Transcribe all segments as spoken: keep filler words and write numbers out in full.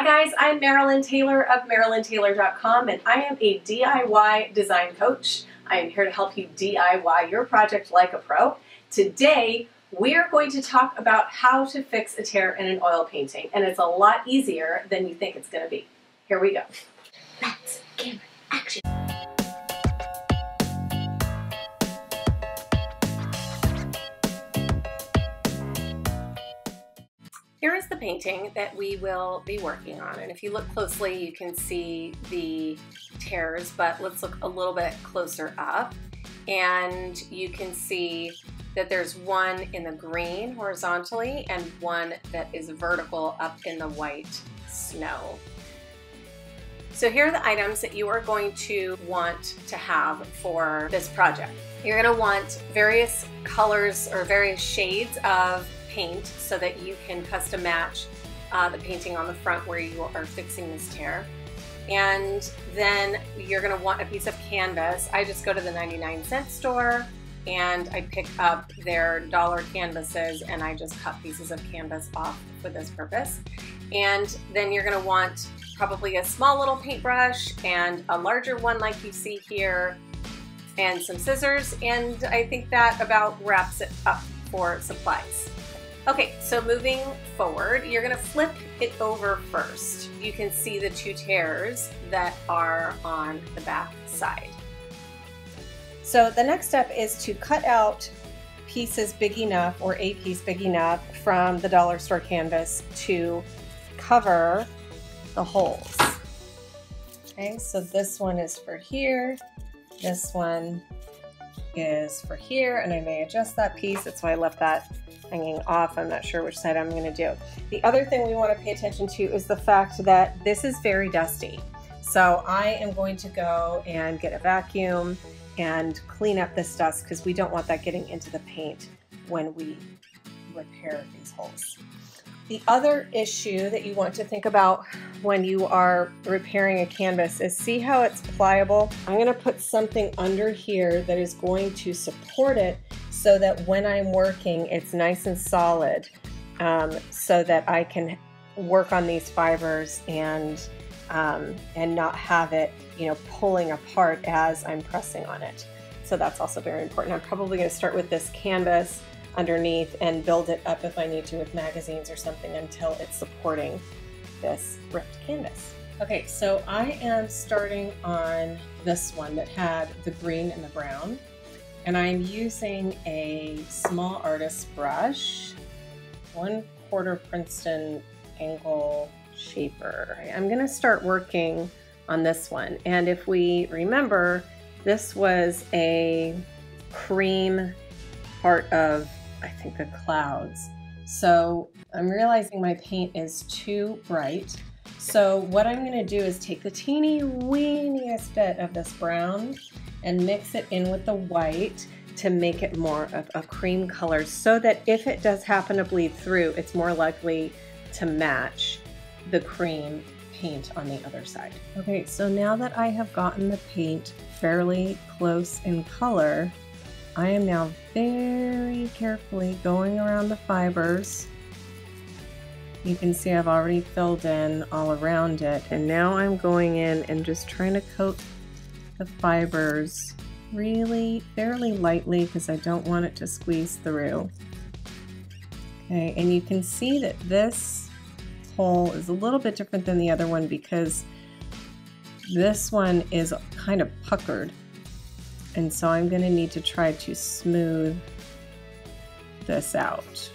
Hi guys, I'm Marilynn Taylor of Marilynn Taylor dot com, and I am a D I Y design coach. I am here to help you D I Y your project like a pro. Today, we are going to talk about how to fix a tear in an oil painting, and it's a lot easier than you think it's going to be. Here we go. Lights, camera, action. Here is the painting that we will be working on, and if you look closely you can see the tears, but let's look a little bit closer up and you can see that there's one in the green horizontally and one that is vertical up in the white snow. So here are the items that you are going to want to have for this project. You're going to want various colors or various shades of paint so that you can custom match uh, the painting on the front where you are fixing this tear. And then you're going to want a piece of canvas. I just go to the ninety-nine cent store and I pick up their dollar canvases and I just cut pieces of canvas off for this purpose. And then you're going to want probably a small little paintbrush and a larger one like you see here and some scissors, and I think that about wraps it up for supplies. Okay, so moving forward, you're gonna flip it over first. You can see the two tears that are on the back side. So the next step is to cut out pieces big enough, or a piece big enough, from the dollar store canvas to cover the holes. Okay, so this one is for here, this one is for here, and I may adjust that piece. That's why I left that hanging off. I'm not sure which side I'm going to do. The other thing we want to pay attention to is the fact that this is very dusty. So I am going to go and get a vacuum and clean up this dust because we don't want that getting into the paint when we repair these holes. The other issue that you want to think about when you are repairing a canvas is see how it's pliable. I'm going to put something under here that is going to support it so that when I'm working it's nice and solid, um, so that I can work on these fibers and um, and not have it, you know, pulling apart as I'm pressing on it. So that's also very important. I'm probably going to start with this canvas underneath and build it up if I need to with magazines or something until it's supporting this ripped canvas. Okay, so I am starting on this one that had the green and the brown, and I'm using a small artist brush, one quarter Princeton angle shaper. I'm gonna start working on this one, and if we remember, this was a cream part of, I think, the clouds. So I'm realizing my paint is too bright. So what I'm gonna do is take the teeny weeniest bit of this brown and mix it in with the white to make it more of a cream color so that if it does happen to bleed through, it's more likely to match the cream paint on the other side. Okay, so now that I have gotten the paint fairly close in color, I am now very carefully going around the fibers. You can see I've already filled in all around it, and now I'm going in and just trying to coat the fibers really fairly lightly because I don't want it to squeeze through. Okay, and you can see that this hole is a little bit different than the other one because this one is kind of puckered. And so I'm going to need to try to smooth this out.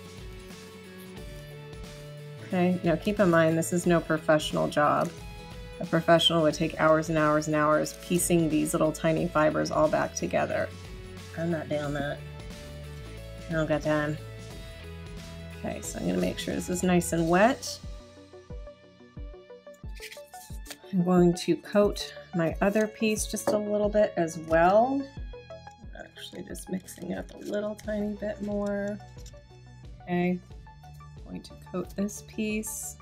Okay, now keep in mind this is no professional job. A professional would take hours and hours and hours piecing these little tiny fibers all back together. I'm not down that. I don't got time. Okay, so I'm going to make sure this is nice and wet. I'm going to coat my other piece just a little bit as well. I'm actually just mixing up a little tiny bit more. Okay, I'm going to coat this piece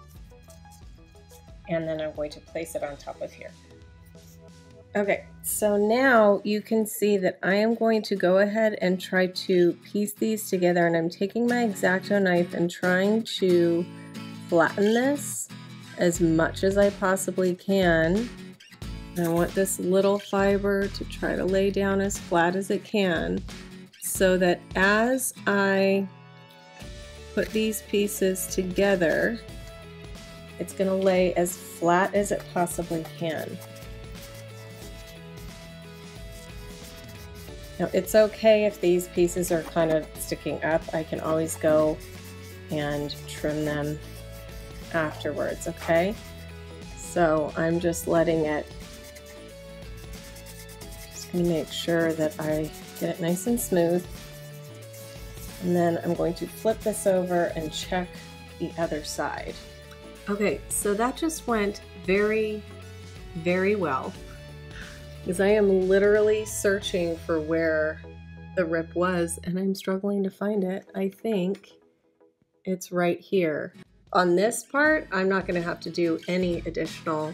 and then I'm going to place it on top of here. Okay, so now you can see that I am going to go ahead and try to piece these together, and I'm taking my X-Acto knife and trying to flatten this as much as I possibly can. I want this little fiber to try to lay down as flat as it can, so that as I put these pieces together, it's going to lay as flat as it possibly can. Now, it's okay if these pieces are kind of sticking up. I can always go and trim them afterwards, okay? So I'm just letting it, just going to make sure that I get it nice and smooth. And then I'm going to flip this over and check the other side. Okay, so that just went very, very well, because I am literally searching for where the rip was and I'm struggling to find it. I think it's right here. On this part, I'm not going to have to do any additional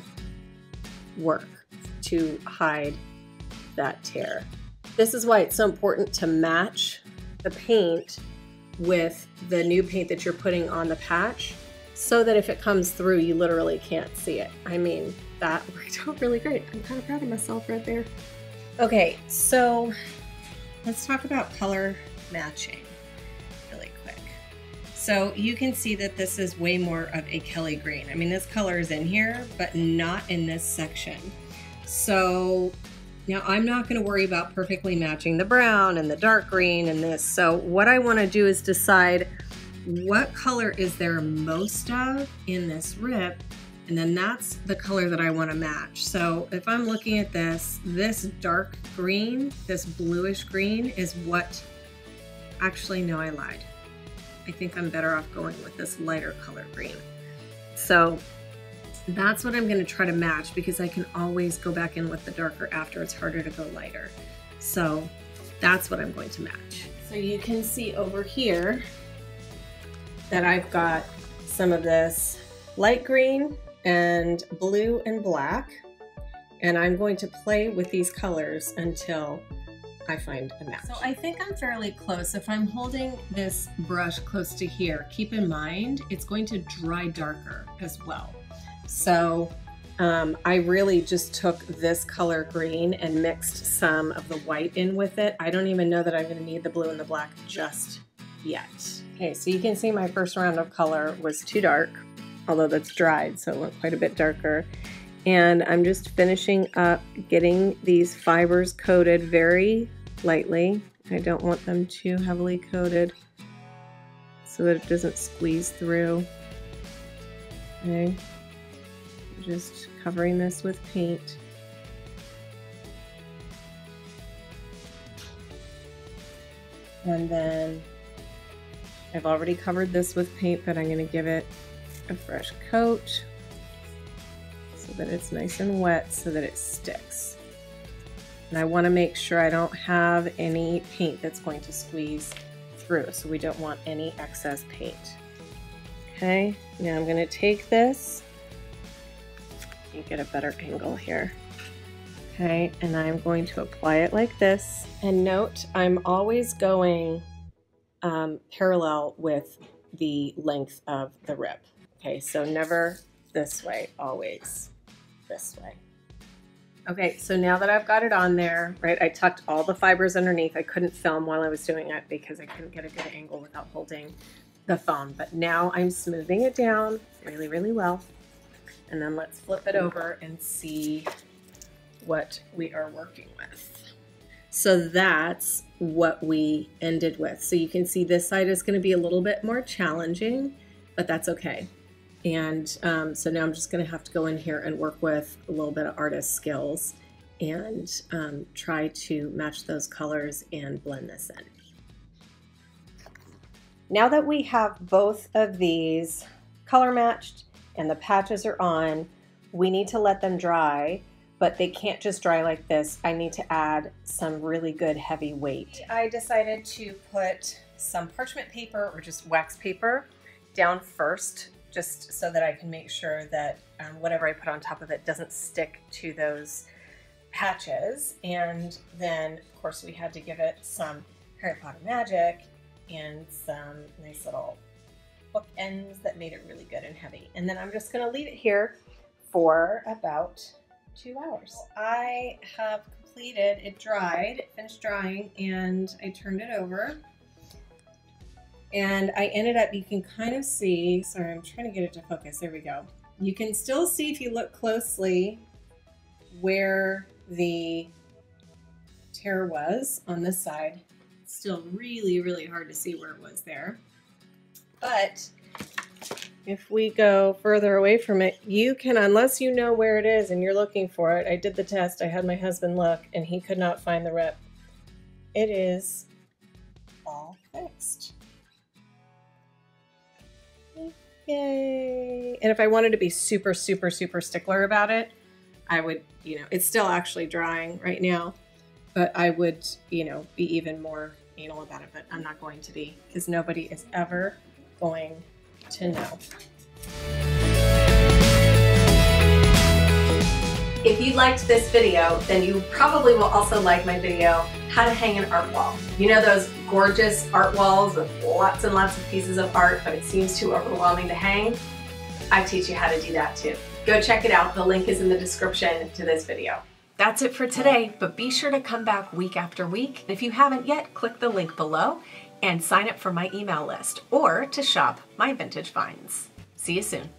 work to hide that tear. This is why it's so important to match the paint with the new paint that you're putting on the patch, so that if it comes through, you literally can't see it. I mean, that worked out really great. I'm kind of proud of myself right there. Okay, so let's talk about color matching really quick. So you can see that this is way more of a Kelly green. I mean, this color is in here, but not in this section. So now I'm not going to worry about perfectly matching the brown and the dark green and this. So what I want to do is decide what color is there most of in this rip, and then that's the color that I want to match. So if I'm looking at this, this dark green, this bluish green is what, actually no, I lied. I think I'm better off going with this lighter color green. So that's what I'm going to try to match, because I can always go back in with the darker after. It's harder to go lighter. So that's what I'm going to match. So you can see over here that I've got some of this light green and blue and black, and I'm going to play with these colors until I find a match. So I think I'm fairly close. If I'm holding this brush close to here, keep in mind it's going to dry darker as well. So um, I really just took this color green and mixed some of the white in with it. I don't even know that I'm going to need the blue and the black just yet. Okay, so you can see my first round of color was too dark, although that's dried, so it went quite a bit darker. And I'm just finishing up getting these fibers coated very lightly. I don't want them too heavily coated so that it doesn't squeeze through. Okay, just covering this with paint. And then I've already covered this with paint, but I'm gonna give it a fresh coat so that it's nice and wet so that it sticks. And I want to make sure I don't have any paint that's going to squeeze through, so we don't want any excess paint. Okay, now I'm going to take this and get a better angle here. Okay, and I'm going to apply it like this. And note, I'm always going um, parallel with the length of the rip. Okay, so never this way, always this way. Okay, so now that I've got it on there, right, I tucked all the fibers underneath. I couldn't film while I was doing it because I couldn't get a good angle without holding the phone. But now I'm smoothing it down really, really well. And then let's flip it over and see what we are working with. So that's what we ended with. So you can see this side is going to be a little bit more challenging, but that's okay. And um, so now I'm just going to have to go in here and work with a little bit of artist skills and um, try to match those colors and blend this in. Now that we have both of these color matched and the patches are on, we need to let them dry, but they can't just dry like this. I need to add some really good heavy weight. I decided to put some parchment paper or just wax paper down first, just so that I can make sure that um, whatever I put on top of it doesn't stick to those patches. And then, of course, we had to give it some Harry Potter magic and some nice little bookends that made it really good and heavy. And then I'm just gonna leave it here for about two hours. I have completed, it dried, it finished drying, and I turned it over. And I ended up, you can kind of see, sorry, I'm trying to get it to focus, there we go. You can still see if you look closely where the tear was on this side. It's still really, really hard to see where it was there. But if we go further away from it, you can, unless you know where it is and you're looking for it, I did the test, I had my husband look and he could not find the rip. It is all fixed. Yay. And if I wanted to be super, super, super stickler about it, I would, you know, it's still actually drying right now, but I would, you know, be even more anal about it, but I'm not going to be, because nobody is ever going to know. If you liked this video, then you probably will also like my video, how to hang an art wall. You know those gorgeous art walls with lots and lots of pieces of art, but it seems too overwhelming to hang? I teach you how to do that too. Go check it out. The link is in the description to this video. That's it for today, but be sure to come back week after week. If you haven't yet, click the link below and sign up for my email list or to shop my vintage finds. See you soon.